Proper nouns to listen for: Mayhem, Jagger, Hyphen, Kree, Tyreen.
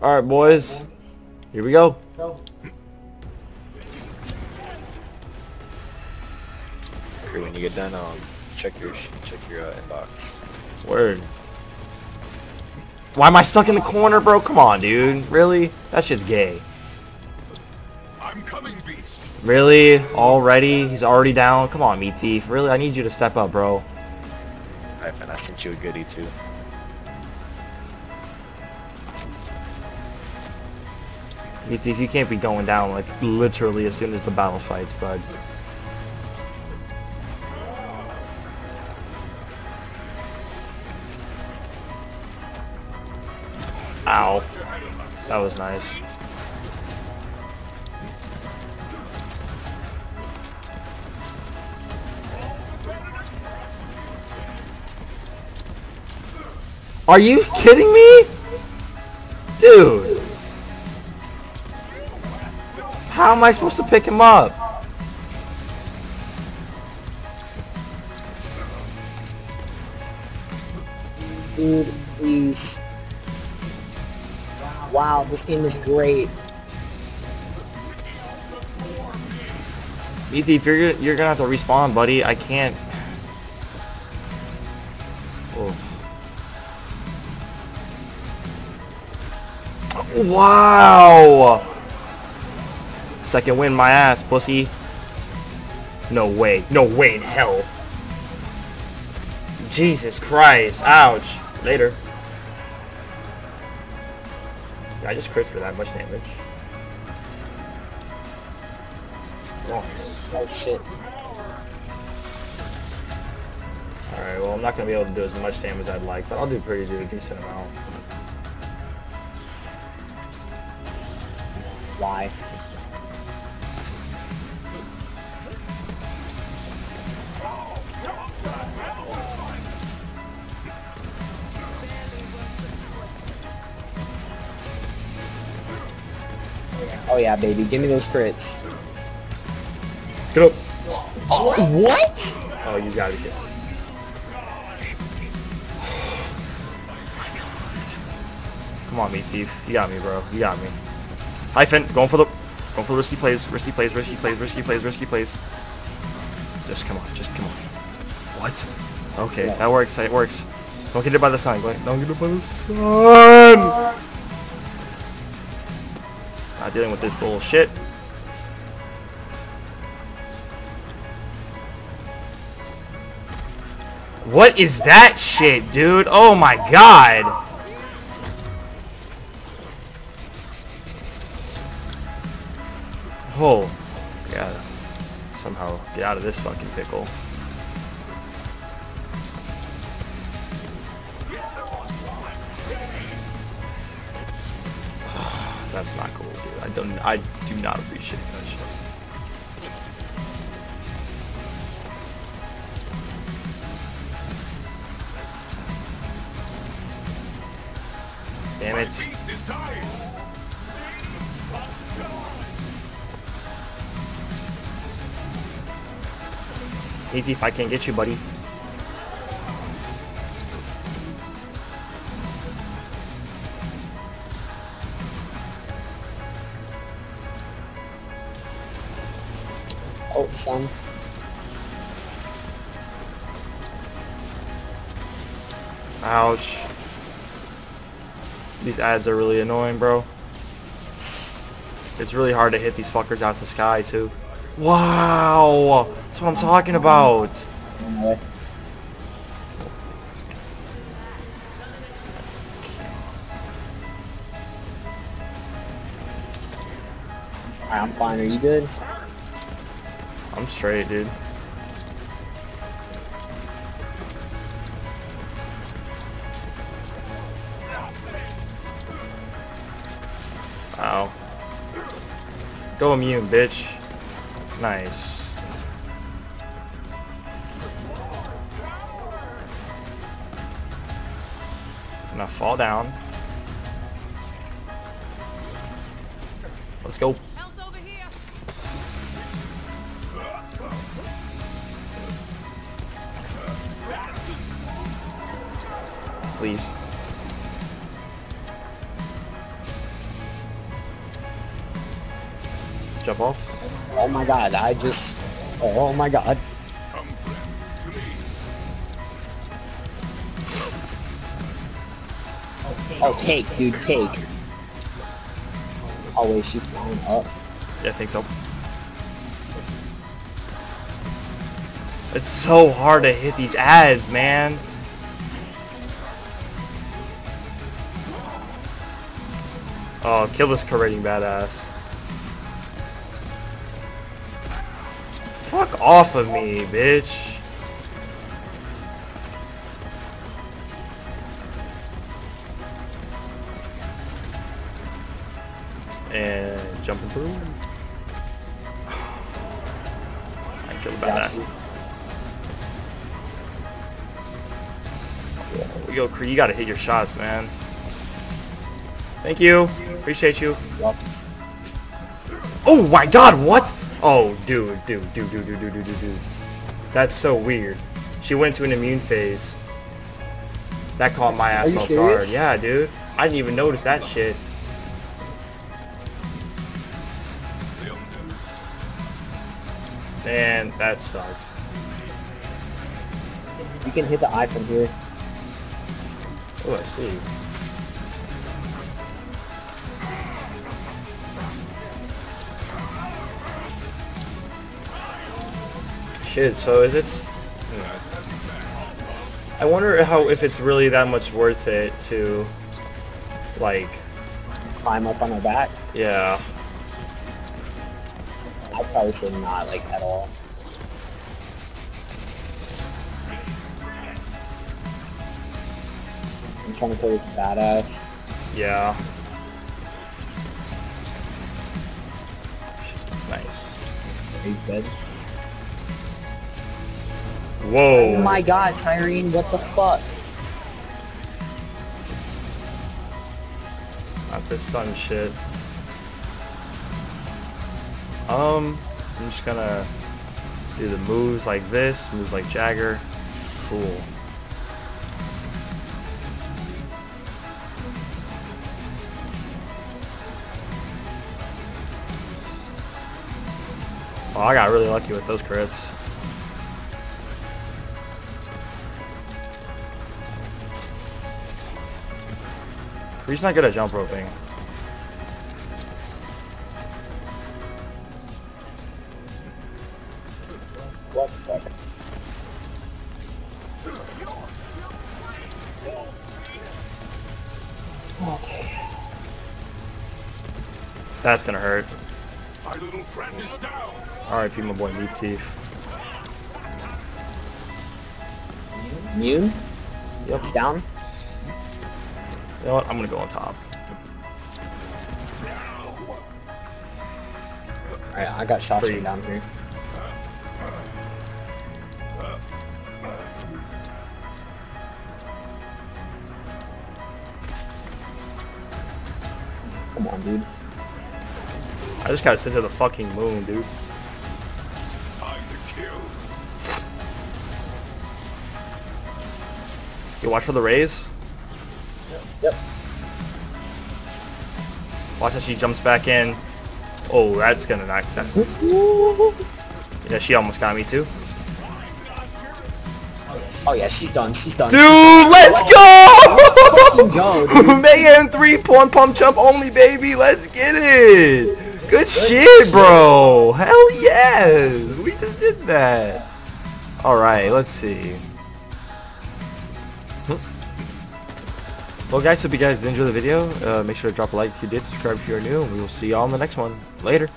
All right, boys. Here we go. Kree, when you get done, check your inbox. Word. Why am I stuck in the corner, bro? Come on, dude. Really? That shit's gay. I'm coming, beast. Really? Already? He's already down? Come on, meat thief. Really? I need you to step up, bro. Hyphen, I sent you a goodie, too. Meat thief, you can't be going down, like, literally as soon as the battle fights, bud. Ow. That was nice. Are you kidding me? Dude. How am I supposed to pick him up? Dude, please. Wow, this game is great. Meat Thief, you're gonna have to respawn, buddy. I can't. Oh. Wow! Second win, my ass, pussy. No way. No way in hell. Jesus Christ. Ouch. Later. I just crit for that much damage. Nice. Oh shit. Alright, well I'm not gonna be able to do as much damage as I'd like, but I'll do pretty a decent amount. Why? Oh yeah, baby, give me those crits. Get up. Oh, what? Oh, you gotta get up. Come on, meat thief. You got me, bro. You got me. Hyphen, going for the risky plays, risky plays, risky plays, risky plays, risky plays. Just come on, just come on. What? Okay, yeah. That works. It works. Don't get it by the sun. Don't get it by the sun. Not dealing with this bullshit. What is that shit, dude? Oh my god! Oh, I gotta somehow get out of this fucking pickle. That's not cool, dude. I do not appreciate that shit. Damn it. Meat Thief, I can't get you, buddy. Oh, son. Ouch. These ads are really annoying, bro. It's really hard to hit these fuckers out of the sky, too. Wow! That's what I'm talking about! I'm fine, are you good? I'm straight, dude. Ow. Go immune, bitch. Nice. Gonna fall down. Let's go. Please. Jump off. Oh my god, I just... Oh my god. Come to me. Oh, cake, dude, cake. Oh, wait, is she flying up? Yeah, I think so. It's so hard to hit these ads, man. Oh, kill this curating badass. Fuck off of me, bitch. And jumping through. I killed a badass. Yo, Kree, you gotta hit your shots, man. Thank you. Appreciate you. Yep. Oh my god, what? Oh, dude. That's so weird. She went to an immune phase. That caught my ass off guard. Yeah, dude. I didn't even notice that shit. Man, that sucks. You can hit the eye from here. Oh, I see. Shit, so is it... I wonder how if it's really that much worth it to, like... Climb up on her back? Yeah. I'd probably say not, like, at all. I'm trying to play this badass. Yeah. Nice. He's dead. Whoa! Oh my god, Tyreen, what the fuck? Not this sun shit. I'm just gonna do the moves like this, moves like Jagger. Cool. Oh, I got really lucky with those crits. He's not good at jump roping. What the fuck? Okay. That's gonna hurt. My little friend is down. R.I.P. my boy Meat Thief. You? Yep. It's down. You know what? I'm gonna go on top. Alright, I got shots from down here. Come on, dude. I just gotta sit to the fucking moon, dude. You watch for the rays? Yep. Watch as she jumps back in. Oh, that's gonna knock them. Yeah, she almost got me too. Oh yeah, she's done. She's done. Dude, let's go! Let's fucking go, dude. Mayhem 3 porn pump jump only, baby. Let's get it. Good shit, bro. Hell yes, we just did that. All right, let's see. Well guys, hope you guys did enjoy the video. Make sure to drop a like if you did, subscribe if you're new, and we will see y'all in the next one. Later!